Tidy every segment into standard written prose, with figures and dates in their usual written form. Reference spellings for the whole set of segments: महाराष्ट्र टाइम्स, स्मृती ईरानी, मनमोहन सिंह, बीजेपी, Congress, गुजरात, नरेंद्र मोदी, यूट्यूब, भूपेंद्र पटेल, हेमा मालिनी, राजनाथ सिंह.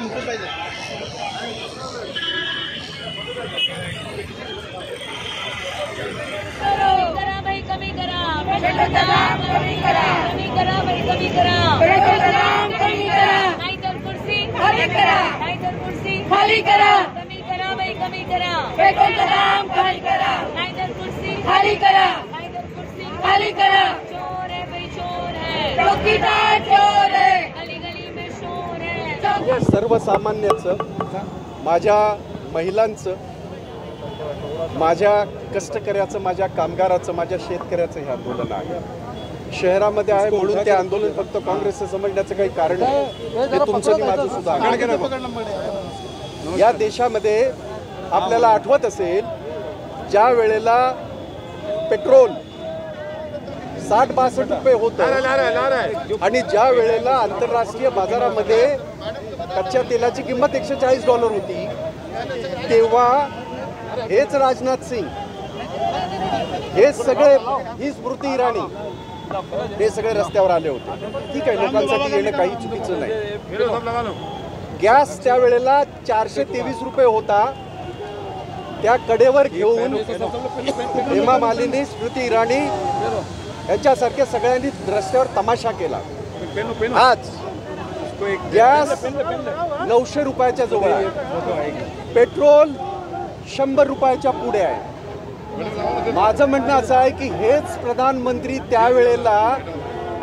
खाली करा चोर है भाई, चोर है, चौकीदार चोर है, गली गली में शोर है। सर्वसामान्यांचं, माझ्या महिलांचं, माझ्या कष्टकऱ्याचं, माझ्या कामगाराचं, माझ्या शेतकऱ्याचं हे आंदोलन आहे शहरामध्ये आहे, म्हणून ते आंदोलन फक्त काँग्रेसचं समजण्याचं काही कारण नाही। हे तुमचं आणि माझं सुद्धा आहे। या देशामध्ये आपल्याला आठवत असेल ज्या वेळेला पेट्रोल 60-62 रुपये होते, ज्या वेळेला आंतरराष्ट्रीय बाजारामध्ये कच्च्या तेलाची किंमत $140 होती, तेव्हा हेच राजनाथ सिंह, हे सगळे, ही स्मृती ईरानी, हे सगळे रस्त्यावर आले होते। ठीक आहे, लोकांसाठी येणं काही चुकीचं नाही। गॅस त्यावेळेला 423 रुपये होता, त्या कडेवर घेऊन हेमा मालिनी, स्मृती ईराणी यांच्यासारख्या सगळ्यांनी रस्त्यावर तमाशा केला। आज गॅस 900 रुपयाच्या जवळ आहे, पेट्रोल 100 रुपयाच्या पुढे आहे। माझं म्हणणं असं आहे की हेच प्रधानमंत्री त्यावेळेला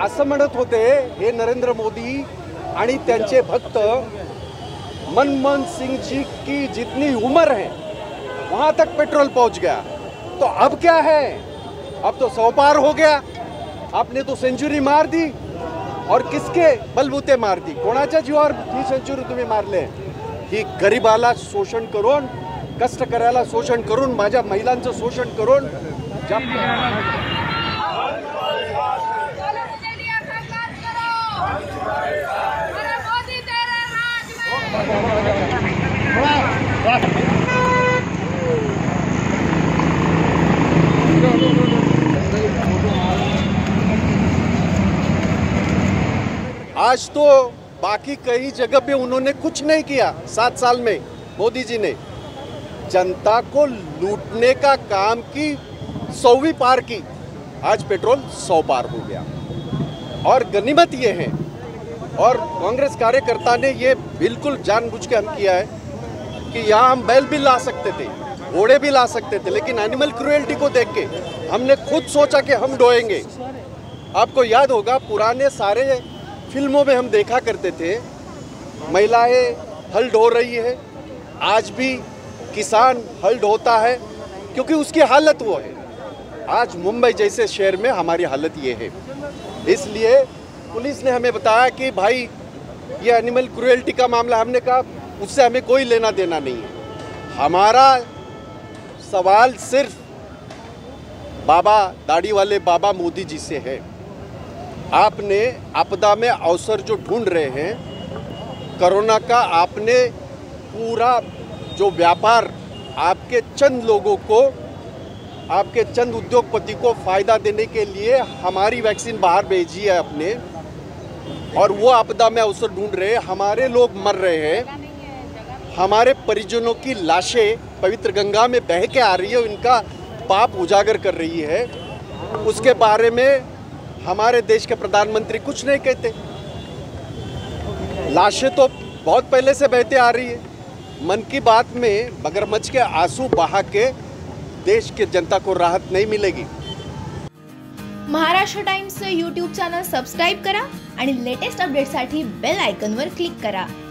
असं म्हणत होते, हे नरेंद्र मोदी आणि त्यांचे भक्त, मनमोहन सिंह जी की जितनी उम्र है वहाँ तक पेट्रोल पहुँच गया, तो अब क्या है, अब तो 100 पार हो गया, आपने तो सेंचुरी मार दी। और किसके बलबूते मार दी, कोणाच्या जीवावर ही सेंचुरी तुम्ही मारले? ही गरिबाला शोषण करून, कष्टकऱ्याला शोषण करून, माझ्या महिलांचं शोषण करून। आज तो बाकी कई जगह पे उन्होंने कुछ नहीं किया 7 साल में, मोदी जी ने जनता को लूटने का काम की, 100वीं पार की। आज पेट्रोल 100 पार हो गया और गनीमत ये है, और कांग्रेस कार्यकर्ता ने ये बिल्कुल जानबूझ के हम किया है कि यहाँ हम बैल भी ला सकते थे, घोड़े भी ला सकते थे, लेकिन एनिमल क्रुएल्टी को देख के हमने खुद सोचा कि हम डोएंगे। आपको याद होगा पुराने सारे फिल्मों में हम देखा करते थे महिलाएं हल ढो रही है, आज भी किसान हल ढोता है क्योंकि उसकी हालत वो है। आज मुंबई जैसे शहर में हमारी हालत ये है। इसलिए पुलिस ने हमें बताया कि भाई ये एनिमल क्रुएल्टी का मामला, हमने कहा उससे हमें कोई लेना देना नहीं है। हमारा सवाल सिर्फ बाबा, दाढ़ी वाले बाबा मोदी जी से है। आपने आपदा में अवसर जो ढूंढ रहे हैं, कोरोना का आपने पूरा जो व्यापार आपके चंद लोगों को, आपके चंद उद्योगपति को फ़ायदा देने के लिए हमारी वैक्सीन बाहर भेजी है आपने, और वो आपदा में अवसर ढूंढ रहे हैं। हमारे लोग मर रहे हैं, हमारे परिजनों की लाशें पवित्र गंगा में बह के आ रही है, उनका पाप उजागर कर रही है। उसके बारे में हमारे देश के प्रधानमंत्री कुछ नहीं कहते। लाशें तो बहुत पहले से बहते आ रही है। मन की बात में मगरमच्छ के आंसू बहा के देश के जनता को राहत नहीं मिलेगी। महाराष्ट्र टाइम्स यूट्यूब channel subscribe करा आणि लेटेस्ट अपडेट्ससाठी बेल आयकॉनवर क्लिक करा।